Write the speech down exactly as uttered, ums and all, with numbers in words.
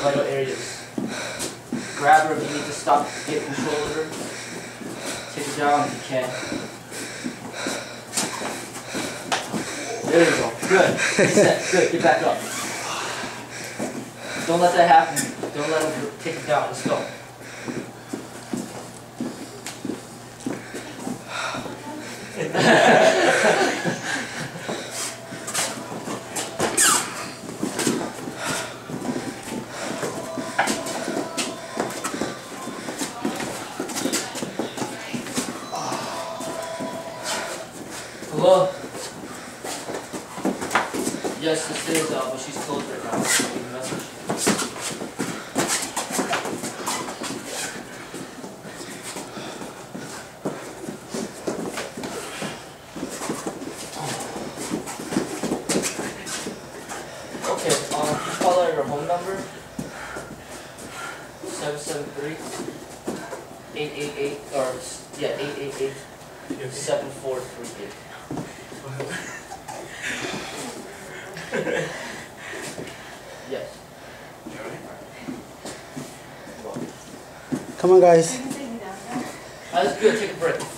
vital areas. Grab her if you need to stop, get control of her. Take her down if you can. There you go. Good. Reset. Good. Get back up. Don't let that happen. Don't let him take it down. Let's go. Hello? Yes, this is, uh, but she's closed right now, so you can message. Okay, um, just call her your home number. seven seven three, eight eight eight, or, yeah, eight eight eight, seven four three eight. Yes. Come on, guys. That's good. Take a break.